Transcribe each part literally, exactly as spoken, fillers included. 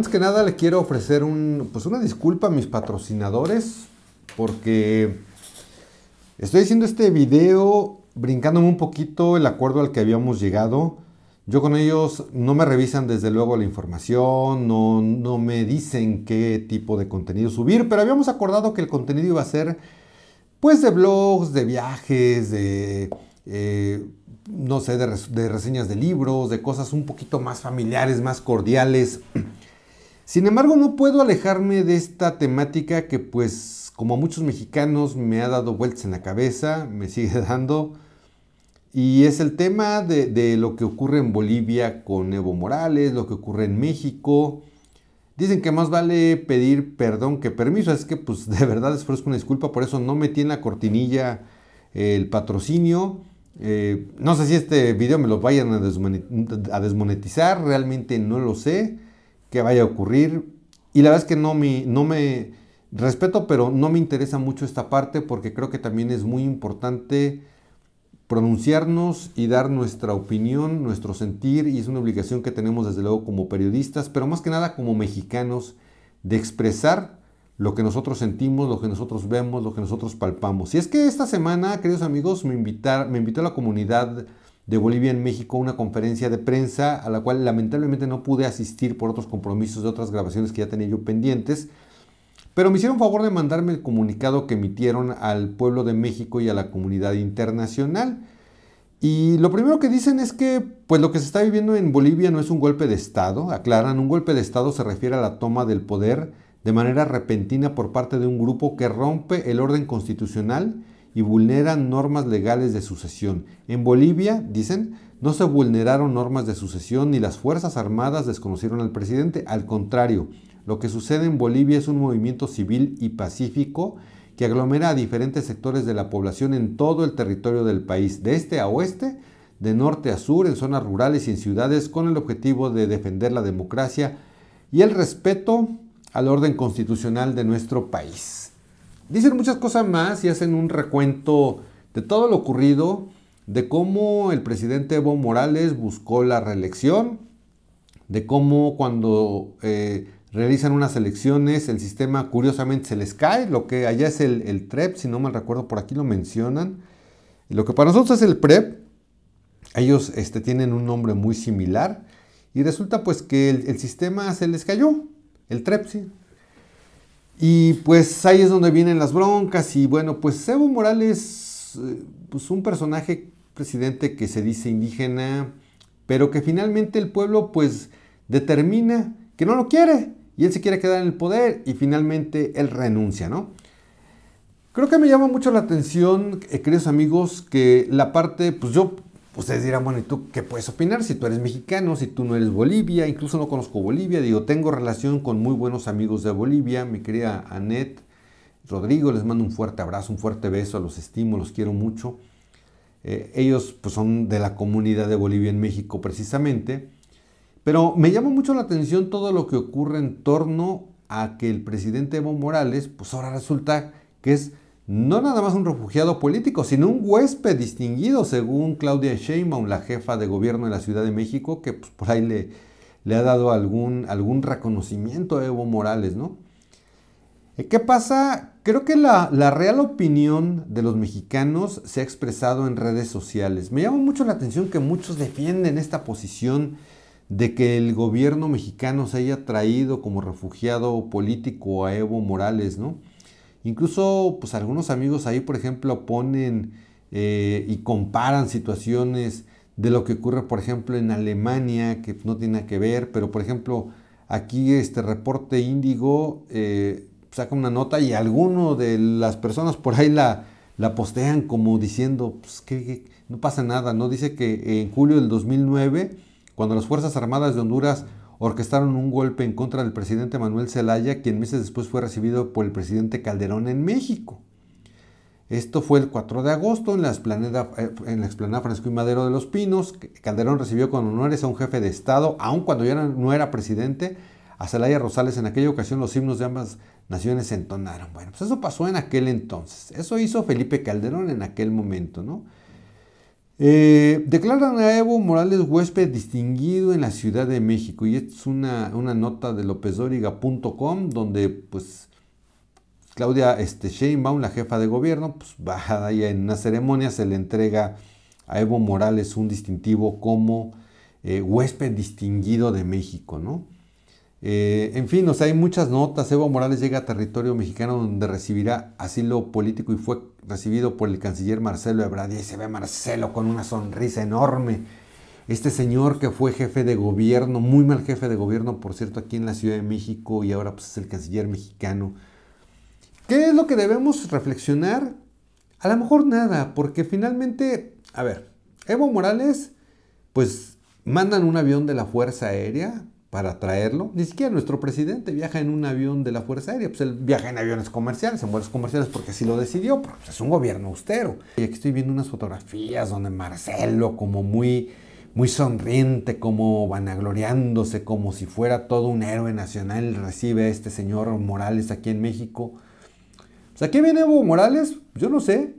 antes que nada le quiero ofrecer un, pues una disculpa a mis patrocinadores, porque estoy haciendo este video brincándome un poquito el acuerdo al que habíamos llegado. Yo con ellos no me revisan desde luego la información, no, no me dicen qué tipo de contenido subir, pero habíamos acordado que el contenido iba a ser pues de blogs, de viajes, de... Eh, no sé, de, res de reseñas de libros, de cosas un poquito más familiares, más cordiales. Sin embargo, no puedo alejarme de esta temática que, pues, como a muchos mexicanos, me ha dado vueltas en la cabeza, me sigue dando, y es el tema de, de lo que ocurre en Bolivia con Evo Morales, lo que ocurre en México. Dicen que más vale pedir perdón que permiso, es que, pues, de verdad les ofrezco una disculpa, por eso no metí en la cortinilla el patrocinio. Eh, no sé si este video me lo vayan a desmonetizar, realmente no lo sé qué vaya a ocurrir, y la verdad es que no me, no me respeto, pero no me interesa mucho esta parte, porque creo que también es muy importante pronunciarnos y dar nuestra opinión, nuestro sentir, y es una obligación que tenemos desde luego como periodistas, pero más que nada como mexicanos, de expresar lo que nosotros sentimos, lo que nosotros vemos, lo que nosotros palpamos. Y es que esta semana, queridos amigos, me, invitar, me invitó a la comunidad de Bolivia en México a una conferencia de prensa, a la cual lamentablemente no pude asistir por otros compromisos de otras grabaciones que ya tenía yo pendientes, pero me hicieron favor de mandarme el comunicado que emitieron al pueblo de México y a la comunidad internacional. Y lo primero que dicen es que pues lo que se está viviendo en Bolivia no es un golpe de Estado. Aclaran, un golpe de Estado se refiere a la toma del poder de manera repentina por parte de un grupo que rompe el orden constitucional y vulnera normas legales de sucesión. En Bolivia, dicen, no se vulneraron normas de sucesión ni las Fuerzas Armadas desconocieron al presidente. Al contrario, lo que sucede en Bolivia es un movimiento civil y pacífico que aglomera a diferentes sectores de la población en todo el territorio del país, de este a oeste, de norte a sur, en zonas rurales y en ciudades, con el objetivo de defender la democracia y el respeto al orden constitucional de nuestro país. Dicen muchas cosas más y hacen un recuento de todo lo ocurrido, de cómo el presidente Evo Morales buscó la reelección, de cómo cuando eh, realizan unas elecciones el sistema curiosamente se les cae, lo que allá es el, el T R E P, si no mal recuerdo por aquí lo mencionan, y lo que para nosotros es el P R E P, ellos este, tienen un nombre muy similar, y resulta pues que el, el sistema se les cayó. El T R E P, sí. Y pues ahí es donde vienen las broncas. Y bueno, pues Evo Morales, pues un personaje, presidente que se dice indígena, pero que finalmente el pueblo pues determina que no lo quiere. Y él se quiere quedar en el poder y finalmente él renuncia, ¿no? Creo que me llama mucho la atención, eh, queridos amigos, que la parte, pues yo... Ustedes dirán, bueno, ¿y tú qué puedes opinar? Si tú eres mexicano, si tú no eres Bolivia, incluso no conozco Bolivia, digo, tengo relación con muy buenos amigos de Bolivia, mi querida Annette, Rodrigo, les mando un fuerte abrazo, un fuerte beso, los estimo, los quiero mucho. Eh, ellos pues, son de la comunidad de Bolivia en México precisamente, pero me llama mucho la atención todo lo que ocurre en torno a que el presidente Evo Morales, pues ahora resulta que es... no nada más un refugiado político, sino un huésped distinguido, según Claudia Sheinbaum, la jefa de gobierno de la Ciudad de México, que pues, por ahí le, le ha dado algún, algún reconocimiento a Evo Morales, ¿no? ¿Qué pasa? Creo que la, la real opinión de los mexicanos se ha expresado en redes sociales. Me llama mucho la atención que muchos defienden esta posición de que el gobierno mexicano se haya traído como refugiado político a Evo Morales, ¿no? Incluso, pues algunos amigos ahí, por ejemplo, ponen eh, y comparan situaciones de lo que ocurre, por ejemplo, en Alemania, que no tiene nada que ver, pero, por ejemplo, aquí este reporte Índigo eh, saca una nota y alguno de las personas por ahí la, la postean como diciendo, pues que, que no pasa nada, ¿no? Dice que en julio del dos mil nueve, cuando las Fuerzas Armadas de Honduras orquestaron un golpe en contra del presidente Manuel Zelaya, quien meses después fue recibido por el presidente Calderón en México. Esto fue el cuatro de agosto en la explanada, en la explanada Francisco y Madero de los Pinos. Calderón recibió con honores a un jefe de Estado, aun cuando ya no era presidente, a Zelaya Rosales. En aquella ocasión los himnos de ambas naciones se entonaron. Bueno, pues eso pasó en aquel entonces. Eso hizo Felipe Calderón en aquel momento, ¿no? Eh, declaran a Evo Morales huésped distinguido en la Ciudad de México. Y esta es una, una nota de lópez dóriga punto com donde pues Claudia este, Sheinbaum, la jefa de gobierno, pues va y en una ceremonia se le entrega a Evo Morales un distintivo como eh, huésped distinguido de México, ¿no? Eh, en fin, o sea, hay muchas notas. Evo Morales llega a territorio mexicano donde recibirá asilo político y fue recibido por el canciller Marcelo Ebrard. Y ahí se ve Marcelo con una sonrisa enorme. Este señor que fue jefe de gobierno, muy mal jefe de gobierno, por cierto, aquí en la Ciudad de México, y ahora pues, es el canciller mexicano. ¿Qué es lo que debemos reflexionar? A lo mejor nada, porque finalmente, a ver, Evo Morales, pues mandan un avión de la Fuerza Aérea para traerlo. Ni siquiera nuestro presidente viaja en un avión de la Fuerza Aérea, pues él viaja en aviones comerciales, en vuelos comerciales, porque así lo decidió, porque es un gobierno austero. Y aquí estoy viendo unas fotografías donde Marcelo, como muy, muy sonriente, como vanagloriándose, como si fuera todo un héroe nacional, recibe a este señor Morales aquí en México. Pues aquí viene Evo Morales, yo no sé,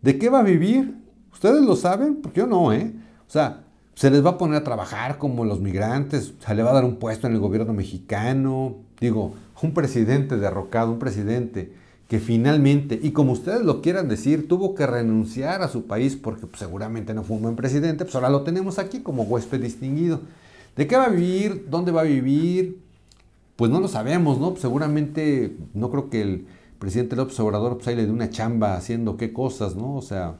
¿de qué va a vivir? Ustedes lo saben, porque yo no, ¿eh? O sea, se les va a poner a trabajar como los migrantes, se le va a dar un puesto en el gobierno mexicano. Digo, un presidente derrocado, un presidente que finalmente, y como ustedes lo quieran decir, tuvo que renunciar a su país porque pues, seguramente no fue un buen presidente, pues ahora lo tenemos aquí como huésped distinguido. ¿De qué va a vivir? ¿Dónde va a vivir? Pues no lo sabemos, ¿no? Pues seguramente, no creo que el presidente López Obrador pues, ahí le dé una chamba haciendo qué cosas, ¿no? O sea,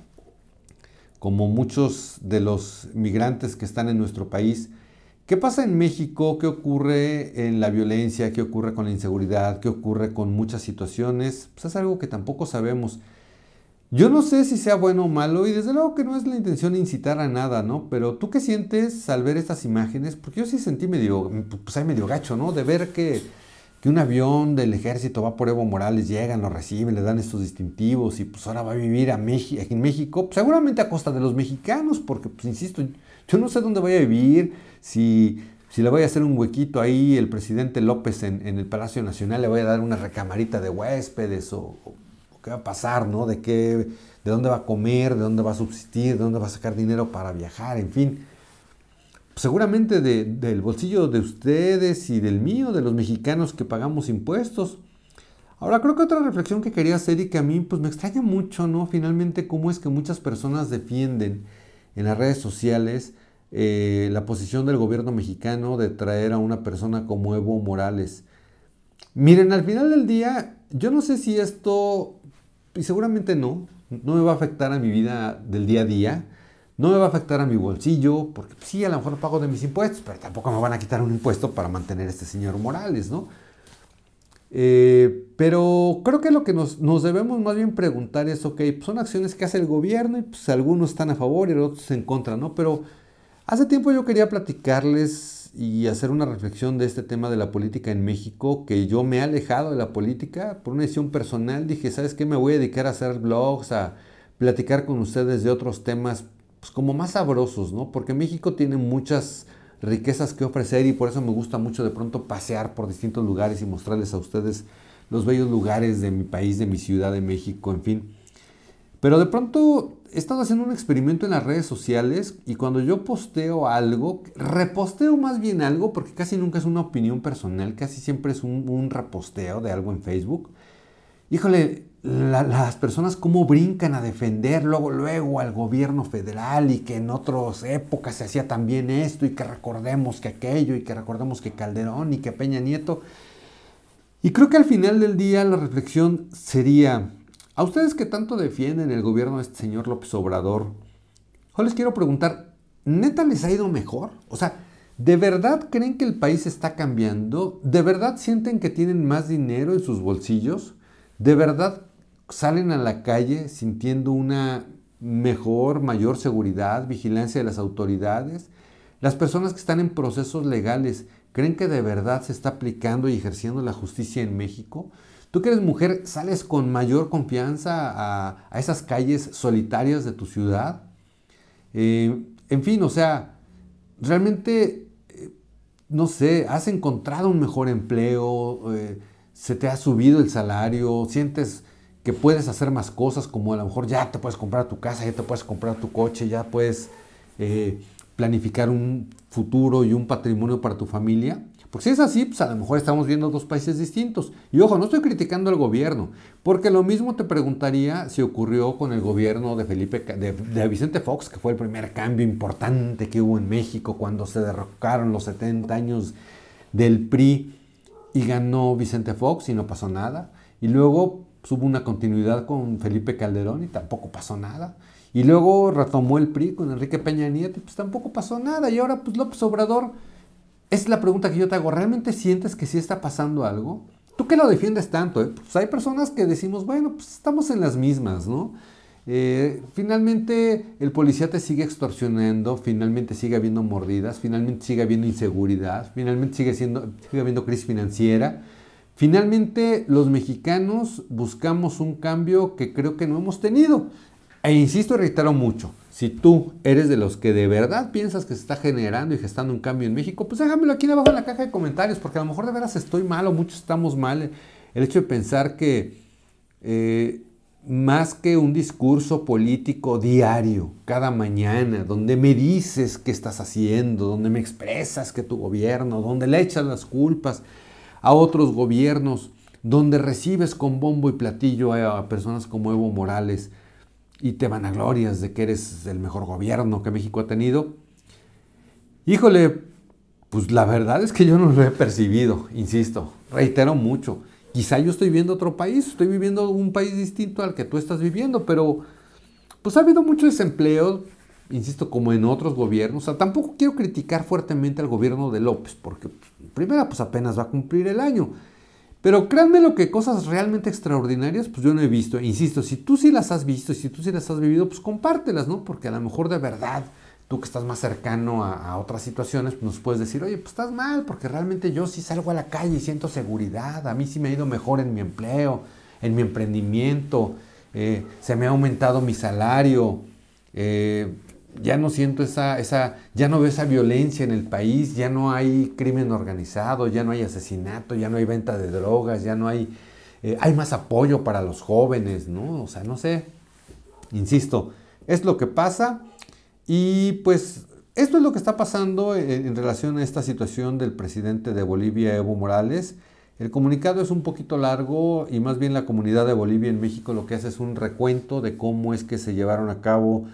como muchos de los migrantes que están en nuestro país. ¿Qué pasa en México? ¿Qué ocurre en la violencia? ¿Qué ocurre con la inseguridad? ¿Qué ocurre con muchas situaciones? Pues es algo que tampoco sabemos. Yo no sé si sea bueno o malo, y desde luego que no es la intención incitar a nada, ¿no? Pero ¿tú qué sientes al ver estas imágenes? Porque yo sí sentí medio, pues ahí medio gacho, ¿no? De ver que, que un avión del ejército va por Evo Morales, llegan, lo reciben, le dan estos distintivos y pues ahora va a vivir a México, en México, pues seguramente a costa de los mexicanos, porque pues insisto, yo no sé dónde vaya a vivir, si, si le vaya a hacer un huequito ahí el presidente López en, en el Palacio Nacional, le vaya a dar una recamarita de huéspedes o, o qué va a pasar, ¿no? De qué, de dónde va a comer, de dónde va a subsistir, de dónde va a sacar dinero para viajar, en fin. Seguramente de, del bolsillo de ustedes y del mío, de los mexicanos que pagamos impuestos. Ahora, creo que otra reflexión que quería hacer y que a mí pues, me extraña mucho, ¿no? Finalmente, cómo es que muchas personas defienden en las redes sociales eh, la posición del gobierno mexicano de traer a una persona como Evo Morales. Miren, al final del día, yo no sé si esto, y seguramente no, no me va a afectar a mi vida del día a día. No me va a afectar a mi bolsillo, porque pues, sí, a lo mejor pago de mis impuestos, pero tampoco me van a quitar un impuesto para mantener a este señor Morales, ¿no? Eh, pero creo que lo que nos, nos debemos más bien preguntar es, ok, pues son acciones que hace el gobierno y pues algunos están a favor y otros en contra, ¿no? Pero hace tiempo yo quería platicarles y hacer una reflexión de este tema de la política en México, que yo me he alejado de la política por una decisión personal. Dije, ¿sabes qué? Me voy a dedicar a hacer blogs, a platicar con ustedes de otros temas como más sabrosos, ¿no? Porque México tiene muchas riquezas que ofrecer y por eso me gusta mucho de pronto pasear por distintos lugares y mostrarles a ustedes los bellos lugares de mi país, de mi Ciudad de México, en fin. Pero de pronto he estado haciendo un experimento en las redes sociales y cuando yo posteo algo, reposteo más bien algo, porque casi nunca es una opinión personal, casi siempre es un, un reposteo de algo en Facebook. Híjole, La, las personas cómo brincan a defender luego, luego al gobierno federal y que en otras épocas se hacía también esto y que recordemos que aquello y que recordemos que Calderón y que Peña Nieto. Y creo que al final del día la reflexión sería, a ustedes que tanto defienden el gobierno de este señor López Obrador, yo les quiero preguntar, ¿neta les ha ido mejor? O sea, ¿de verdad creen que el país está cambiando? ¿De verdad sienten que tienen más dinero en sus bolsillos? ¿De verdad salen a la calle sintiendo una mejor, mayor seguridad, vigilancia de las autoridades? Las personas que están en procesos legales, ¿creen que de verdad se está aplicando y ejerciendo la justicia en México? Tú que eres mujer, ¿sales con mayor confianza a, a esas calles solitarias de tu ciudad? Eh, en fin, o sea, realmente, eh, no sé, ¿has encontrado un mejor empleo? Eh, ¿se te ha subido el salario? ¿Sientes que puedes hacer más cosas, como a lo mejor ya te puedes comprar tu casa, ya te puedes comprar tu coche, ya puedes eh, planificar un futuro y un patrimonio para tu familia. Porque si es así, pues a lo mejor estamos viendo dos países distintos. Y ojo, no estoy criticando al gobierno, porque lo mismo te preguntaría si ocurrió con el gobierno de, Felipe, de, de Vicente Fox, que fue el primer cambio importante que hubo en México cuando se derrocaron los setenta años del P R I y ganó Vicente Fox y no pasó nada. Y luego hubo una continuidad con Felipe Calderón y tampoco pasó nada. Y luego retomó el P R I con Enrique Peña Nieto y pues tampoco pasó nada. Y ahora pues López Obrador... Es la pregunta que yo te hago. ¿Realmente sientes que sí está pasando algo? ¿Tú qué lo defiendes tanto? Eh? Pues hay personas que decimos, bueno, pues estamos en las mismas, ¿no? Eh, finalmente el policía te sigue extorsionando, finalmente sigue habiendo mordidas, finalmente sigue habiendo inseguridad, finalmente sigue, siendo, sigue habiendo crisis financiera. Finalmente los mexicanos buscamos un cambio que creo que no hemos tenido. E insisto y reitero mucho, si tú eres de los que de verdad piensas que se está generando y gestando un cambio en México, pues déjamelo aquí abajo en la caja de comentarios, porque a lo mejor de veras estoy mal o muchos estamos mal. El hecho de pensar que eh, más que un discurso político diario, cada mañana, donde me dices qué estás haciendo, donde me expresas que tu gobierno, donde le echas las culpas a otros gobiernos, donde recibes con bombo y platillo a personas como Evo Morales, y te vanaglorias de que eres el mejor gobierno que México ha tenido. Híjole, pues la verdad es que yo no lo he percibido, insisto, reitero mucho. Quizá yo estoy viendo otro país, estoy viviendo un país distinto al que tú estás viviendo, pero pues ha habido mucho desempleo, insisto, como en otros gobiernos. O sea, tampoco quiero criticar fuertemente al gobierno de López, porque en primera pues apenas va a cumplir el año. Pero créanme lo que cosas realmente extraordinarias, pues yo no he visto. Insisto, si tú sí las has visto, si tú sí las has vivido, pues compártelas, ¿no? Porque a lo mejor de verdad, tú que estás más cercano a, a otras situaciones, pues nos puedes decir, oye, pues estás mal, porque realmente yo sí salgo a la calle y siento seguridad, a mí sí me ha ido mejor en mi empleo, en mi emprendimiento, eh, se me ha aumentado mi salario, eh, ya no siento esa, esa, ya no veo esa violencia en el país, ya no hay crimen organizado, ya no hay asesinato, ya no hay venta de drogas, ya no hay, eh, hay más apoyo para los jóvenes, ¿no? O sea, no sé, insisto, es lo que pasa y pues esto es lo que está pasando en, en relación a esta situación del presidente de Bolivia, Evo Morales. El comunicado es un poquito largo y más bien la comunidad de Bolivia en México lo que hace es un recuento de cómo es que se llevaron a cabo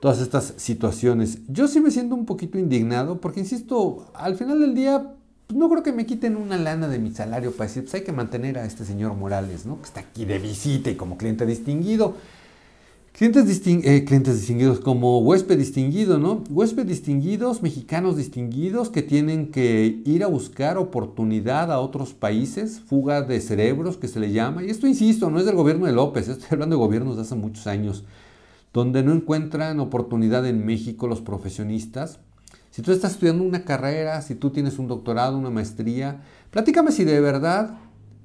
todas estas situaciones. Yo sí me siento un poquito indignado porque, insisto, al final del día pues no creo que me quiten una lana de mi salario para decir, pues hay que mantener a este señor Morales, ¿no? Que está aquí de visita y como cliente distinguido. Clientes, disting eh, clientes distinguidos como huésped distinguido, ¿no? Huésped distinguidos, mexicanos distinguidos que tienen que ir a buscar oportunidad a otros países, fuga de cerebros que se le llama. Y esto, insisto, no es del gobierno de López, estoy hablando de gobiernos de hace muchos años, donde no encuentran oportunidad en México los profesionistas. Si tú estás estudiando una carrera, si tú tienes un doctorado, una maestría, platícame si de verdad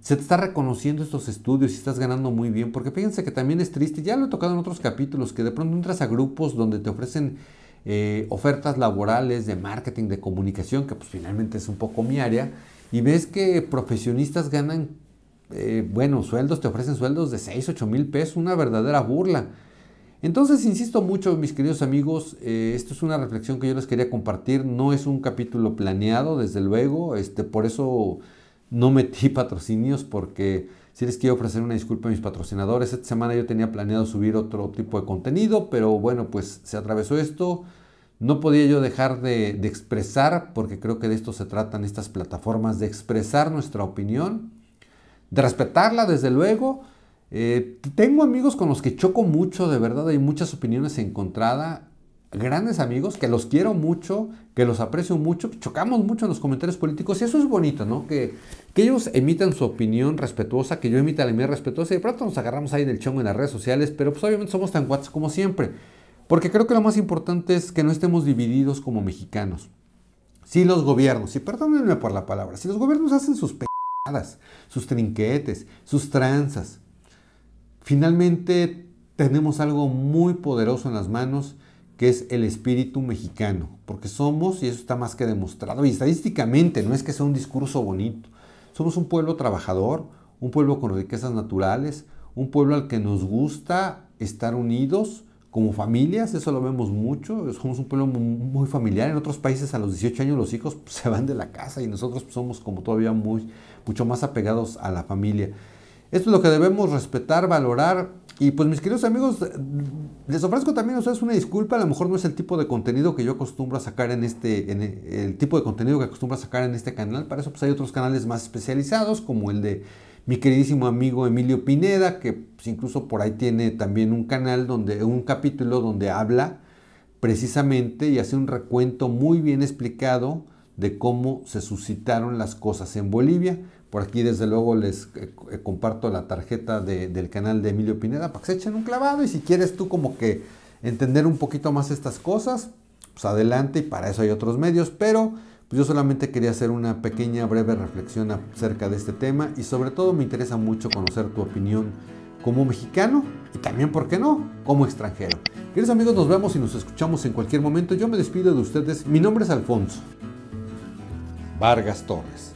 se te está reconociendo estos estudios y estás ganando muy bien, porque fíjense que también es triste, ya lo he tocado en otros capítulos, que de pronto entras a grupos donde te ofrecen eh, ofertas laborales de marketing, de comunicación, que pues finalmente es un poco mi área, y ves que profesionistas ganan, eh, bueno, sueldos, te ofrecen sueldos de seis, ocho mil pesos, una verdadera burla. Entonces, insisto mucho, mis queridos amigos, eh, esto es una reflexión que yo les quería compartir, no es un capítulo planeado, desde luego, este, por eso no metí patrocinios, porque sí les quiero ofrecer una disculpa a mis patrocinadores. Esta semana yo tenía planeado subir otro tipo de contenido, pero bueno, pues se atravesó esto, no podía yo dejar de, de expresar, porque creo que de esto se tratan estas plataformas, de expresar nuestra opinión, de respetarla, desde luego. Eh, tengo amigos con los que choco mucho, de verdad, hay muchas opiniones encontradas, grandes amigos que los quiero mucho, que los aprecio mucho, chocamos mucho en los comentarios políticos y eso es bonito, ¿no? Que, que ellos emitan su opinión respetuosa, que yo emita la mía respetuosa y de pronto nos agarramos ahí del chongo en las redes sociales, pero pues obviamente somos tan guatos como siempre, porque creo que lo más importante es que no estemos divididos como mexicanos. Si los gobiernos, y perdónenme por la palabra, si los gobiernos hacen sus p***adas, sus trinquetes, sus tranzas, finalmente tenemos algo muy poderoso en las manos, que es el espíritu mexicano, porque somos, y eso está más que demostrado, y estadísticamente no es que sea un discurso bonito, somos un pueblo trabajador, un pueblo con riquezas naturales, un pueblo al que nos gusta estar unidos como familias, eso lo vemos mucho, somos un pueblo muy familiar. En otros países a los dieciocho años los hijos pues, se van de la casa y nosotros pues, somos como todavía muy, mucho más apegados a la familia. Esto es lo que debemos respetar, valorar. Y pues mis queridos amigos, les ofrezco también a ustedes una disculpa, a lo mejor no es el tipo de contenido que yo acostumbro a sacar en este, en el, el tipo de contenido que acostumbro a sacar en este canal, para eso pues hay otros canales más especializados, como el de mi queridísimo amigo Emilio Pineda, que pues, incluso por ahí tiene también un canal, donde un capítulo donde habla precisamente y hace un recuento muy bien explicado de cómo se suscitaron las cosas en Bolivia. Por aquí desde luego les eh, comparto la tarjeta de, del canal de Emilio Pineda para que se echen un clavado, y si quieres tú como que entender un poquito más estas cosas, pues adelante, y para eso hay otros medios, pero pues yo solamente quería hacer una pequeña breve reflexión acerca de este tema, y sobre todo me interesa mucho conocer tu opinión como mexicano y también, ¿por qué no?, como extranjero. Queridos amigos, nos vemos y nos escuchamos en cualquier momento. Yo me despido de ustedes, mi nombre es Alfonso Vargas Torres.